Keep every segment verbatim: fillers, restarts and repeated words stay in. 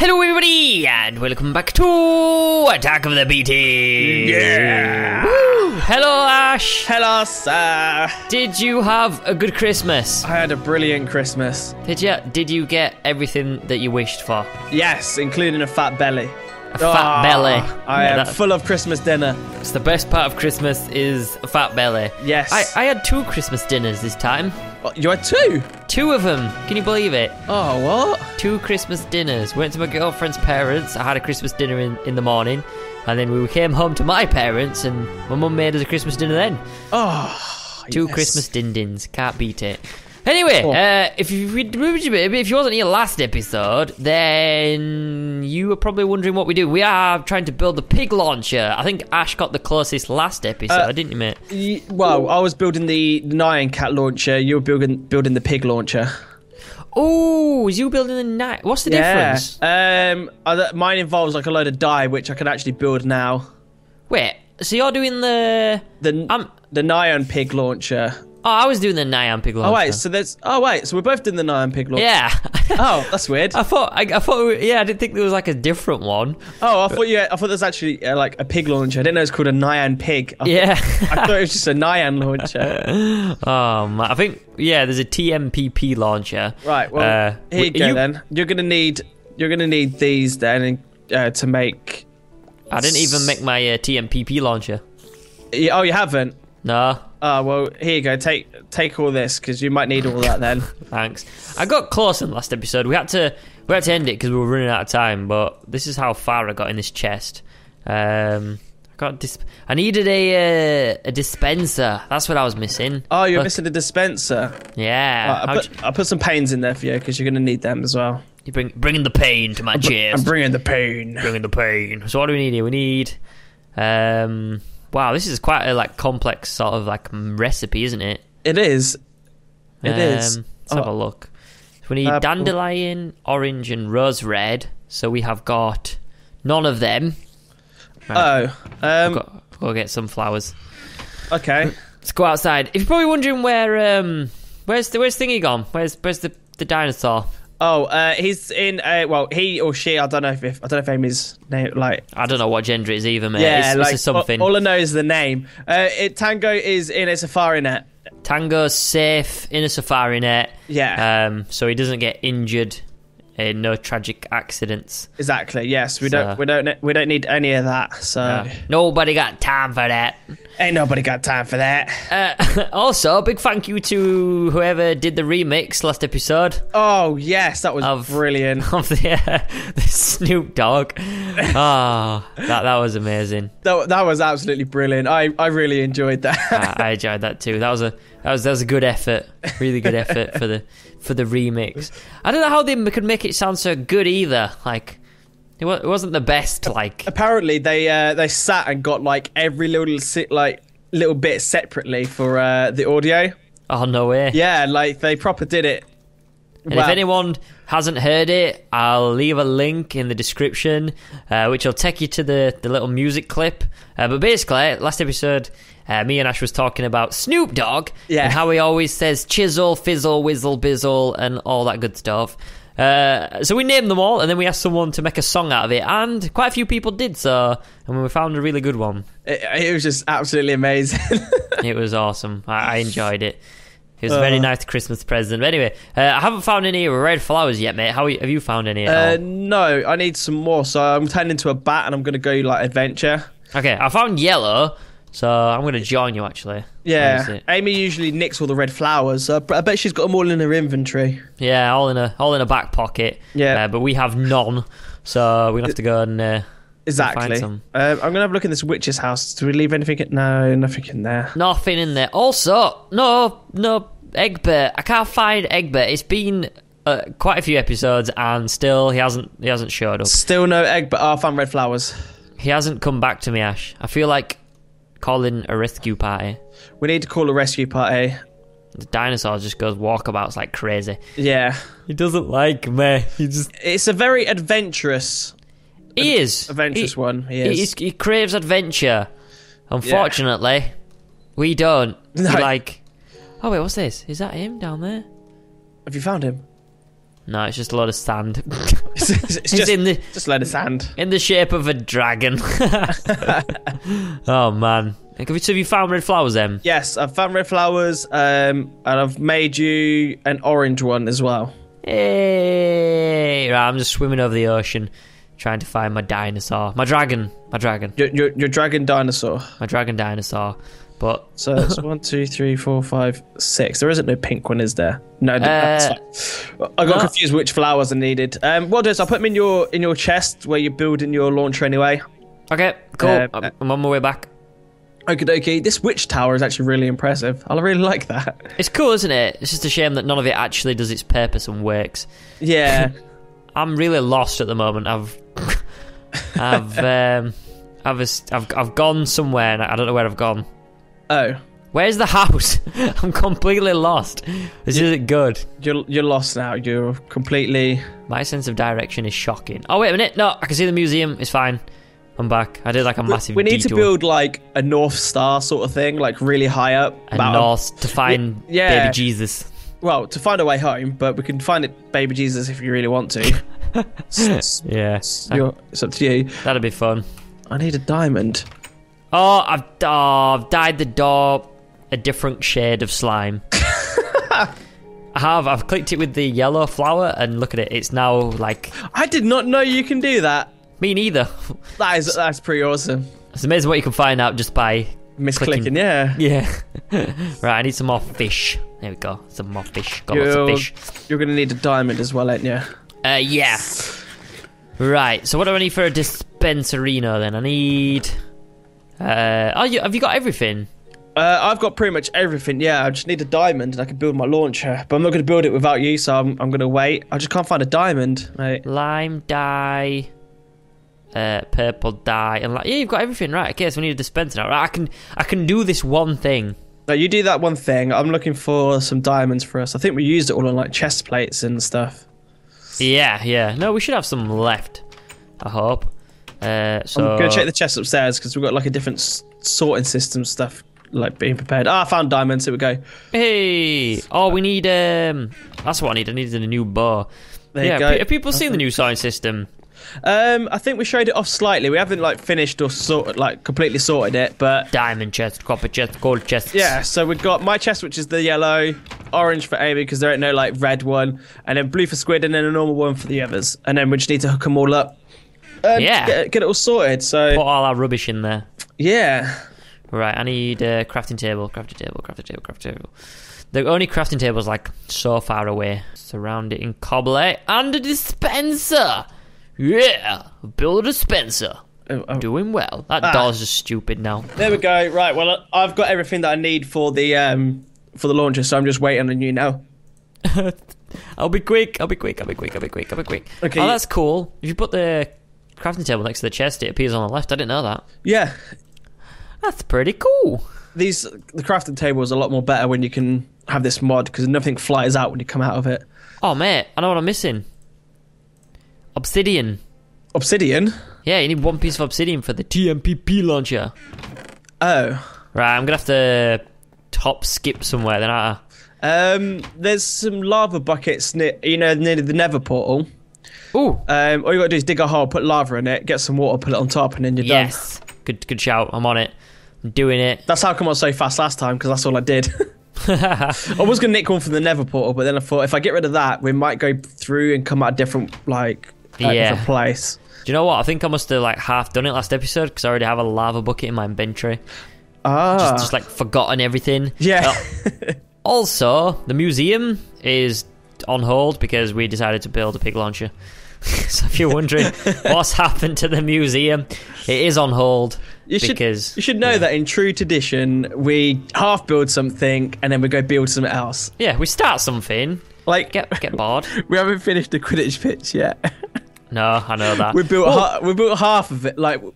Hello everybody, and welcome back to Attack of the B Team! Yeah! Woo. Hello Ash! Hello sir! Did you have a good Christmas? I had a brilliant Christmas. Did you? Did you get everything that you wished for? Yes, including a fat belly. A fat oh, belly. I yeah, am full of Christmas dinner. It's the best part of Christmas is a fat belly. Yes. I, I had two Christmas dinners this time. You had two? Two of them. Can you believe it? Oh, what? Two Christmas dinners. Went to my girlfriend's parents. I had a Christmas dinner in, in the morning. And then we came home to my parents and my mum made us a Christmas dinner then. Oh, Two yes. Christmas din-dins. Can't beat it. Anyway, oh. uh, if you if you wasn't here last episode, then you were probably wondering what we do. We are trying to build the pig launcher. I think Ash got the closest last episode, uh, didn't you, mate? Well, I was building the Nyan Cat launcher. You were building building the pig launcher. Oh, is you building the Nyan? What's the yeah. difference? Um, mine involves like a load of dye, which I can actually build now. Wait, so you're doing the the um, the Nyan Pig launcher? Oh, I was doing the Nyan Pig launcher. Oh wait, so there's. Oh wait, so we're both doing the Nyan Pig launcher. Yeah. Oh, that's weird. I thought. I, I thought. We, yeah, I didn't think there was like a different one. Oh, I but, thought you. I thought there's actually uh, like a pig launcher. I didn't know it's called a Nyan Pig. I yeah. Thought, I thought it was just a Nyan launcher. Oh man, I think yeah, there's a T M P P launcher. Right. Well, uh, here you go you, then. You're gonna need. You're gonna need these then uh, to make. I didn't even make my uh, T M P P launcher. Yeah, oh, you haven't. No. Oh, well, here you go. Take take all this because you might need all that then. Thanks. I got close in the last episode. We had to we had to end it because we were running out of time. But this is how far I got in this chest. Um, I got dis I needed a uh, a dispenser. That's what I was missing. Oh, you're Look. missing a dispenser. Yeah. Right, I put I put some pains in there for you because you're gonna need them as well. You bring bringing the pain to my I'm chest. I'm bringing the pain. Bringing the pain. So what do we need here? We need um. Wow, this is quite a like complex sort of like recipe, isn't it? It is. It um, is. Let's oh. have a look. So we need uh, dandelion, orange, and rose red. So we have got none of them. Right. Oh, um, go, go get some flowers. Okay, let's go outside. If you're probably wondering where um, where's the where's Thingy gone? Where's where's the the dinosaur? Oh, uh, he's in. Uh, well, he or she. I don't know if, if I don't know if Amy's name. Like, I don't know what gender it is either, mate. Yeah, it's, like it's something. All, all I know is the name. Uh, it, Tango is in a safari net. Tango's safe in a safari net. Yeah. Um. So he doesn't get injured. In no tragic accidents. Exactly. Yes. We so. don't. We don't. We don't need any of that. So no. Nobody got time for that. Ain't nobody got time for that. Uh, also, big thank you to whoever did the remix last episode. Oh yes, that was of, brilliant. Of the, uh, the Snoop Dogg. Ah, oh, that that was amazing. That that was absolutely brilliant. I I really enjoyed that. I, I enjoyed that too. That was a that was that was a good effort. Really good effort for the for the remix. I don't know how they could make it sound so good either. Like. It wasn't the best, like. Apparently, they uh, they sat and got like every little like little bit separately for uh, the audio. Oh no way! Yeah, like they proper did it. And well, if anyone hasn't heard it, I'll leave a link in the description, uh, which will take you to the the little music clip. Uh, but basically, last episode, uh, me and Ash was talking about Snoop Dogg yeah. and how he always says chisel, fizzle, whizzle, bizzle, and all that good stuff. Uh, so we named them all, and then we asked someone to make a song out of it, and quite a few people did so, and we found a really good one. It, it was just absolutely amazing. It was awesome. I, I enjoyed it. It was uh, a very nice Christmas present. But anyway, uh, I haven't found any red flowers yet, mate. How have you found any? At uh, all? No, I need some more. So I'm turning into a bat, and I'm going to go like adventure. Okay, I found yellow, so I'm going to join you actually. Yeah, Amy usually nicks all the red flowers. Uh, I bet she's got them all in her inventory. Yeah, all in a all in a back pocket. Yeah, uh, but we have none, so we're gonna have to go and uh, exactly. Find some. Uh, I'm gonna have a look in this witch's house. Do we leave anything? In no, nothing in there. Nothing in there. Also, no, no Egbert. I can't find Egbert. It's been uh, quite a few episodes, and still he hasn't he hasn't showed up. Still no Egbert. Oh, I found red flowers. He hasn't come back to me, Ash. I feel like calling a rescue party. We need to call a rescue party. The dinosaur just goes walkabouts like crazy. Yeah. He doesn't like me. He just... It's a very adventurous... He is. Adventurous he, one. He is. He, he craves adventure. Unfortunately, yeah. we don't. No. Like... Oh, wait, what's this? Is that him down there? Have you found him? No, it's just a lot of sand. it's it's, it's just, in the, just a load of sand. In the shape of a dragon. Oh, man. So have you found red flowers, then? Yes, I've found red flowers, um, and I've made you an orange one as well. Hey! Right, I'm just swimming over the ocean, trying to find my dinosaur. My dragon. My dragon. Your, your, your dragon dinosaur. My dragon dinosaur. But so it's one, two, three, four, five, six. There isn't no pink one, is there? No, uh, that's fine. I got no. confused which flowers I needed. Um, what is? I'll put them in your in your chest where you're building your launcher anyway. Okay, cool. Um, I'm, I'm on my way back. Okie dokie. This witch tower is actually really impressive. I really like that. It's cool, isn't it? It's just a shame that none of it actually does its purpose and works. Yeah. I'm really lost at the moment. I've, I've, um, I've, I've, I've gone somewhere and I don't know where I've gone. Oh. Where's the house? I'm completely lost. This you, isn't good. You're, you're lost now. You're completely... My sense of direction is shocking. Oh, wait a minute. No, I can see the museum. It's fine. I'm back. I did like a massive We need detour. to build like a North Star sort of thing, like really high up. A north to find we, yeah. baby Jesus. Well, to find a way home, but we can find it, baby Jesus, if you really want to. it's, yeah. It's, your, it's up to you. That'd be fun. I need a diamond. Oh, I've, oh, I've dyed the door a different shade of slime. I have. I've clicked it with the yellow flower and look at it. It's now like... I did not know you can do that. Me neither. That is, that's pretty awesome. It's amazing what you can find out just by... Misclicking, yeah. Yeah. Right, I need some more fish. There we go. Some more fish. Got you're, lots of fish. You're going to need a diamond as well, aren't you? Uh, yeah. Right, so what do I need for a dispensarino then? I need... Uh, are you, have you got everything? Uh, I've got pretty much everything, yeah. I just need a diamond and I can build my launcher. But I'm not going to build it without you, so I'm, I'm going to wait. I just can't find a diamond, mate. Lime dye... Uh, purple dye and like yeah, you've got everything right. Okay, so we need a dispenser now. Right, I can I can do this one thing. No, you do that one thing. I'm looking for some diamonds for us. I think we used it all on like chest plates and stuff. Yeah, yeah. No, we should have some left. I hope. Uh, so I'm gonna check the chest upstairs because we've got like a different sorting system stuff like being prepared. Ah, oh, I found diamonds. Here we go. Hey. Oh, we need um. That's what I need. I needed a new bow. There yeah, you go. Have people seen the new sorting system? Um, I think we showed it off slightly. We haven't like finished or sorted, like completely sorted it, but diamond chest, copper chest, gold chest. Yeah, so we've got my chest, which is the yellow, orange for Amy because there ain't no like red one, and then blue for Squid, and then a normal one for the others. And then we just need to hook them all up. And yeah, get, get it all sorted. So put all our rubbish in there. Yeah. Right, I need a crafting table, crafting table, crafting table, crafting table. The only crafting table is like so far away. Surround it in cobble and a dispenser. Yeah, build a dispenser. Oh, oh. Doing well. That ah. door's just stupid now. There we go. Right. Well, I've got everything that I need for the um for the launcher, so I'm just waiting on you now. I'll be quick. I'll be quick. I'll be quick. I'll be quick. I'll be quick. Okay. Oh, that's cool. If you put the crafting table next to the chest, it appears on the left. I didn't know that. Yeah, that's pretty cool. These the crafting table is a lot more better when you can have this mod because nothing flies out when you come out of it. Oh mate, I know what I'm missing. Obsidian. Obsidian? Yeah, you need one piece of obsidian for the T M P P launcher. Oh. Right, I'm going to have to top skip somewhere then, aren't I? Um, there's some lava buckets near, you know, near the nether portal. Ooh. Um, all you got to do is dig a hole, put lava in it, get some water, put it on top, and then you're yes. done. Yes. Good, good shout. I'm on it. I'm doing it. That's how I come on so fast last time, because that's all I did. I was going to nick one from the nether portal, but then I thought if I get rid of that, we might go through and come out different, like... Yeah. Place. Do you know what? I think I must have like half done it last episode because I already have a lava bucket in my inventory. Ah. Just, just like forgotten everything. Yeah. But also, the museum is on hold because we decided to build a pig launcher. So if you're wondering what's happened to the museum, it is on hold. You because should, you should know yeah. that in true tradition, we half build something and then we go build something else. Yeah, we start something. Like get get bored. We haven't finished the Quidditch pitch yet. No, I know that. We built ha we built half of it. Like we,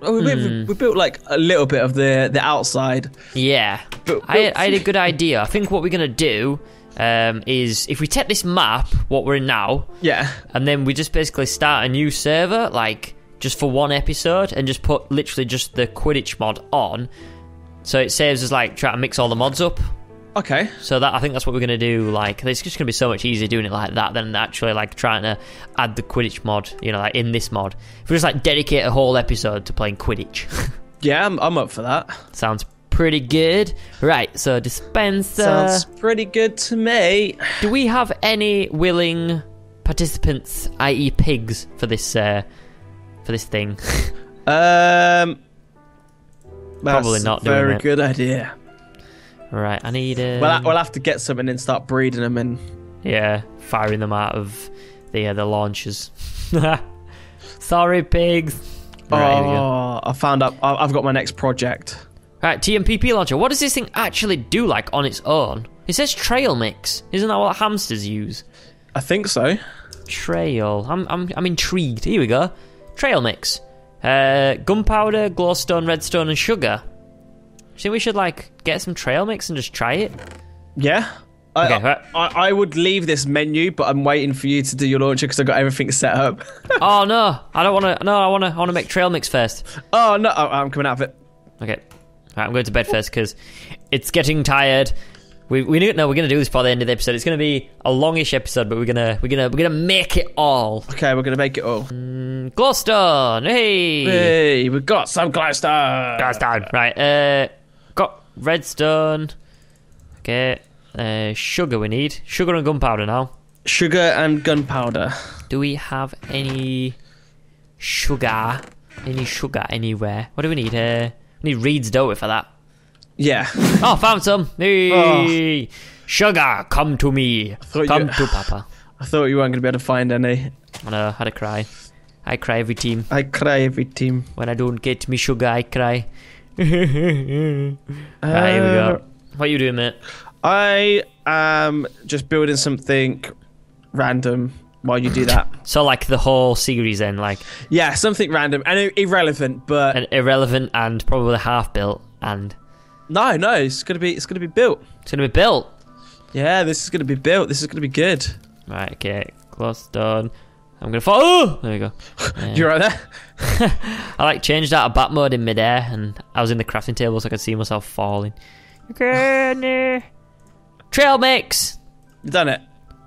mm. we built like a little bit of the the outside. Yeah, but, but I, I had a good idea. I think what we're gonna do um, is if we take this map, what we're in now. Yeah. And then we just basically start a new server, like just for one episode, and just put literally just the Quidditch mod on, so it saves us like trying to mix all the mods up. Okay. So that I think that's what we're going to do. Like, it's just going to be so much easier doing it like that than actually like trying to add the Quidditch mod, you know, like in this mod. If we just like dedicate a whole episode to playing Quidditch. Yeah, I'm, I'm up for that. Sounds pretty good. Right, so dispenser. Sounds pretty good to me. Do we have any willing participants, that is pigs, for this uh, for this thing? um, Probably not doing it. Very good idea. Right, I need... Um... Well, we'll have to get something and start breeding them in. Yeah, firing them out of the uh, the launchers. Sorry, pigs. Right, oh, I found out. I've got my next project. Right, T M P P launcher. What does this thing actually do, like, on its own? It says trail mix. Isn't that what hamsters use? I think so. Trail. I'm, I'm, I'm intrigued. Here we go. Trail mix. Uh, gunpowder, glowstone, redstone, and sugar. See, we should like get some trail mix and just try it. Yeah, I, okay, right. I, I would leave this menu, but I'm waiting for you to do your launcher because I've got everything set up. Oh no, I don't want to. No, I want to. I want to make trail mix first. Oh no, oh, I'm coming out of it. Okay, right, I'm going to bed first because it's getting tired. We we no, we're going to do this by the end of the episode. It's going to be a longish episode, but we're gonna we're gonna we're gonna make it all. Okay, we're gonna make it all. Mm, glowstone, hey, hey, we got some glowstone. Glowstone, right? Uh. Redstone. Okay. Uh, sugar we need. Sugar and gunpowder now. Sugar and gunpowder. Do we have any sugar? Any sugar anywhere? What do we need? Uh, we need reeds dough for that. Yeah. Oh, found some. Hey. Oh. Sugar, come to me. Come you, to Papa. I thought you weren't going to be able to find any. I know. I had a cry. I cry every team. I cry every team. When I don't get me sugar, I cry. Alright, here we go. What are you doing, mate? I am just building something random while you do that. So, like, the whole series then, like... Yeah, something random and irrelevant, but... And irrelevant and probably half-built and... No, no, it's gonna be, it's gonna be built. It's gonna be built? Yeah, this is gonna be built. This is gonna be good. Right, okay. Close, done. I'm gonna fall. Oh, there we go. Yeah. You right there? I like changed out of bat mode in midair, and I was in the crafting table, so I could see myself falling. Okay, trail mix. You done it?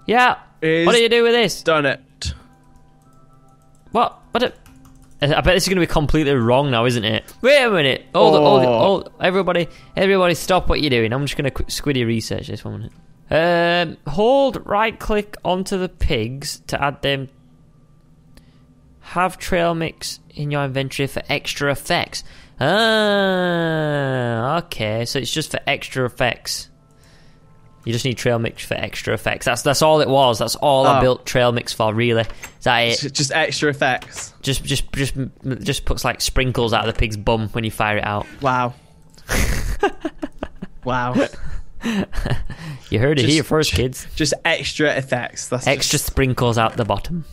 Yeah. He's what do you do with this? Done it. What? What? A, I bet this is gonna be completely wrong now, isn't it? Wait a minute. All, oh. the, all, the, all everybody, everybody, stop what you're doing. I'm just gonna squiddy research this one minute. Um, hold right click onto the pigs to add them. Have trail mix in your inventory for extra effects. Ah, okay. So it's just for extra effects. You just need trail mix for extra effects. That's that's all it was. That's all oh. I built trail mix for. Really, is that it? Just extra effects. Just just just just puts like sprinkles out of the pig's bum when you fire it out. Wow. Wow. You heard it just, here first, kids. Just extra effects. That's extra just... sprinkles out the bottom.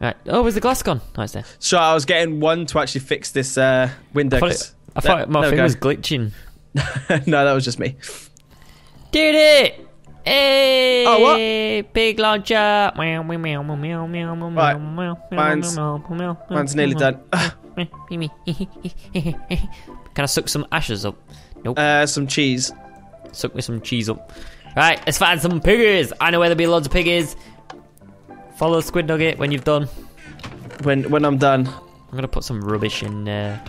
Right. Oh, where's the glass gone? Oh, it's there. So I was getting one to actually fix this uh, window. I thought, it, I thought there, my thing was glitching. No, that was just me. Did it! Hey! Oh, what? Pig launcher! Right. Mine's, mine's nearly done. Can I suck some ashes up? Nope. Uh, some cheese. Suck me some cheese up. Right, let's find some piggies. I know where there'll be loads of piggies. Follow Squid Nugget when you've done. When when I'm done, I'm gonna put some rubbish in there.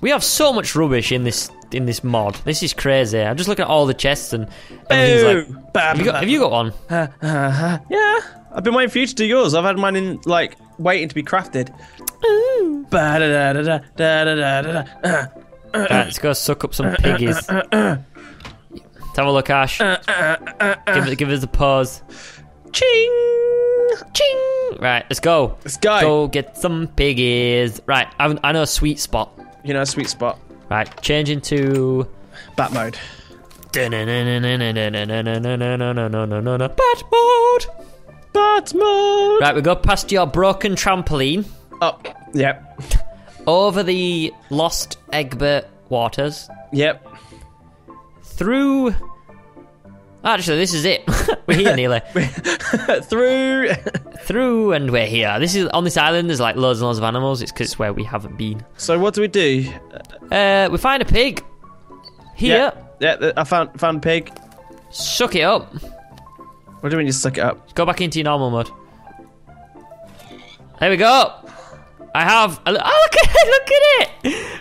We have so much rubbish in this in this mod. This is crazy. I'm just looking at all the chests and everything's like. Bam, have, you got, have you got one? Uh, uh, uh, yeah, I've been waiting for you to do yours. I've had mine in like waiting to be crafted. Right, let's go suck up some piggies. Let's have a look, Ash. Uh, uh, uh, uh, give, give us a pause. Ching! Ching! Right, let's go. Let's go. Go get some piggies. Right, I, I know a sweet spot. You know a sweet spot. Right, change into... Bat mode. Bat mode! Bat mode! Right, we go past your broken trampoline. Up. Yep. Over the lost Egbert waters. Yep. Through... Actually, this is it. We're here, nearly. Through. Through, and we're here. This is on this island, there's like loads and loads of animals. It's because it's where we haven't been. So what do we do? Uh, we find a pig. Here. Yep. Yeah, I found found pig. Suck it up. What do you mean you suck it up? Go back into your normal mode. There we go. I have. A, oh, look at it! Look at it!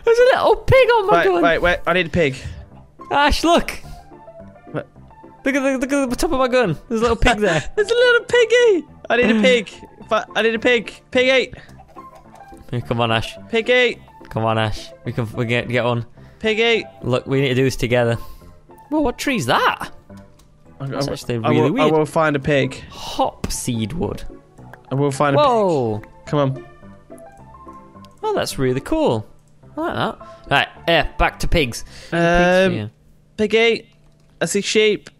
There's a little pig on my gun. Wait, wait, wait! I need a pig. Ash, look. What? Look at the look at the top of my gun. There's a little pig there. There's a little piggy. I need a pig. I need a pig. Pig eight. Come on, Ash. Pig eight. Come on, Ash. We can we can get on. Piggy! Look, we need to do this together. Whoa, what tree's that? That's actually really I will, weird. I will find a pig. Hop seed wood. I will find Whoa. a pig. Come on. Oh, that's really cool. I like that. Right, yeah, back to pigs. Um, piggy! I see sheep,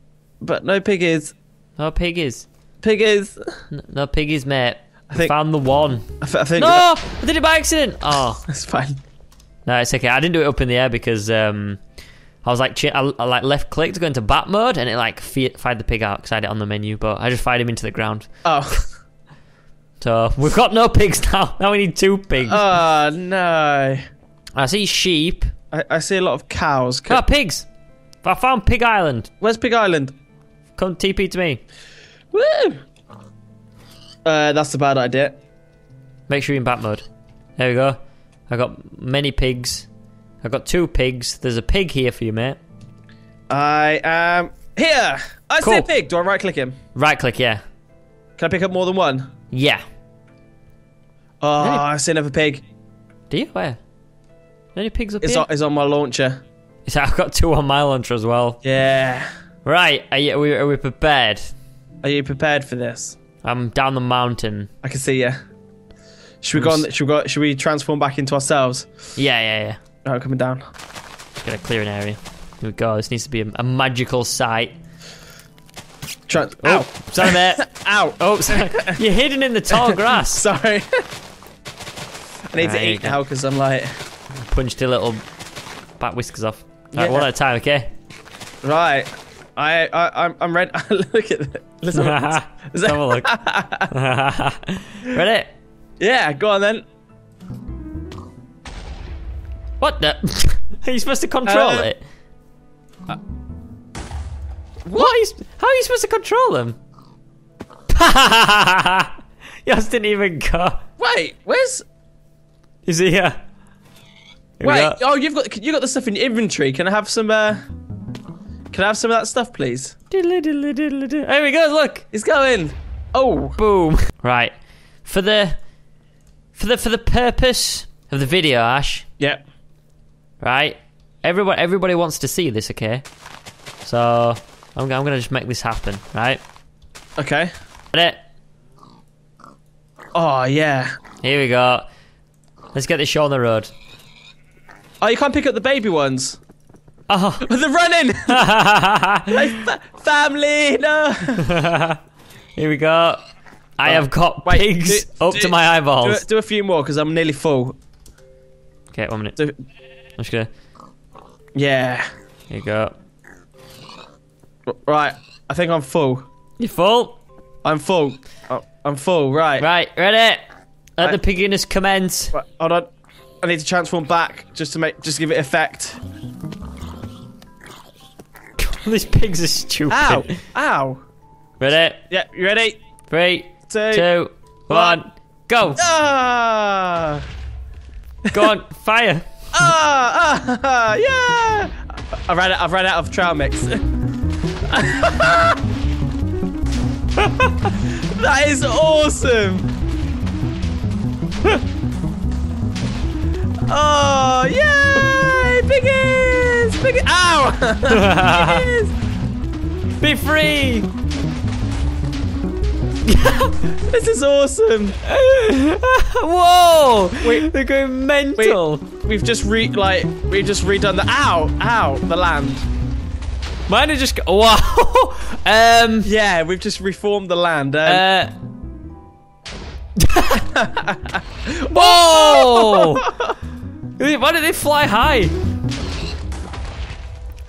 but no piggies. No piggies. Piggies! No, no piggies, mate. I, I think, found the one. I, th I think. No! I did it by accident! Oh. That's fine. No, it's okay. I didn't do it up in the air because um, I was like, I, I like left click to go into bat mode, and it like fired the pig out because I had it on the menu. But I just fired him into the ground. Oh, so we've got no pigs now. Now we need two pigs. Oh no! I see sheep. I, I see a lot of cows. Ah, oh, pigs! I found Pig Island. Where's Pig Island? Come T P to me. Woo! Uh, that's a bad idea. Make sure you're in bat mode. There we go. I got many pigs. I got two pigs. There's a pig here for you, mate. I am here. I cool. see a pig. Do I right click him? Right click, yeah. Can I pick up more than one? Yeah. Oh, really? I see another pig. Do you? Where? Any pigs up it's here? On, it's on my launcher. It's, I've got two on my launcher as well. Yeah. Right. Are, you, are, we, are we prepared? Are you prepared for this? I'm down the mountain. I can see you. Should we go on, should we go, should we transform back into ourselves? Yeah, yeah, yeah. Alright, coming down. Just gotta clear an area. Here we go. This needs to be a, a magical sight. Trans oh, ow. Sorry, mate. Ow. Oh, sorry. You're hidden in the tall grass. Sorry. I need right, to eat now because I'm like. Punched your little back whiskers off. Alright, yeah. One at a time, okay? Right. I, I, I'm, I'm ready. Look at this. Let's have a look. Ready? Yeah, go on then. What the? Are you supposed to control uh, it? Uh, what? what are you, how are you supposed to control them? Yours didn't even go. Wait, where's? Is he here? here Wait. Oh, you've got you got the stuff in your inventory. Can I have some? Uh, can I have some of that stuff, please? Diddly diddly diddly diddly. Here we go. Look, it's going. Oh, boom! Right, for the. For the for the purpose of the video, Ash. Yep. Right. Everybody everybody wants to see this, okay? So I'm I'm gonna just make this happen, right? Okay. Get it. Oh yeah. Here we go. Let's get this show on the road. Oh, you can't pick up the baby ones. Oh, they're running. fa family, no. Here we go. I oh, have got wait, pigs do, up do, to my eyeballs. Do, do a few more because I'm nearly full. Okay, one minute. Do, I'm just gonna. Yeah. Here you go. Right, I think I'm full. You full? I'm full. Oh, I'm full. Right. Right. Ready? Let I, the pigginess commence. Right, hold on. I need to transform back just to make just to give it effect. These pigs are stupid. Ow! Ow! Ready? Yeah. You ready? Three. Two, two, one, one. Go! Ah! Go on, fire! Ah, ah! Yeah! I've run out. I've run out of trail mix. That is awesome! Oh, yay! Piggies! Piggies! Ow! Piggies! Be free! This is awesome! Whoa! We, they're going mental. We, we've just re like we've just redone the ow ow the land. Mine are just wow. um. Yeah, we've just reformed the land. Um. Uh. Whoa! Why do they fly high?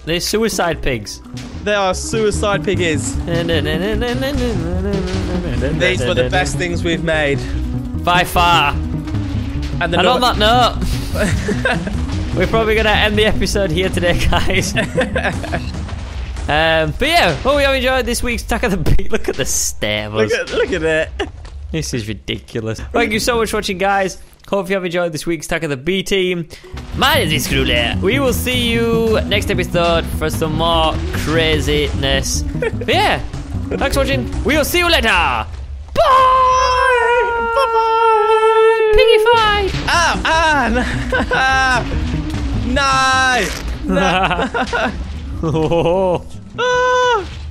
They're suicide pigs. They are suicide piggies. These were the best things we've made. By far. And, the and on that note. We're probably going to end the episode here today, guys. um, but yeah, hope you have enjoyed this week's Attack of the Beat. Look at the stare of us. Look at, look at it. This is ridiculous. Thank you so much for watching, guys. Hope you have enjoyed this week's Attack of the B Team. My name is Screwler. We will see you next episode for some more craziness. But yeah, thanks for watching. We will see you later. Bye! Bye-bye! Piggy fight! Oh, ah! No! No! Oh. Ah.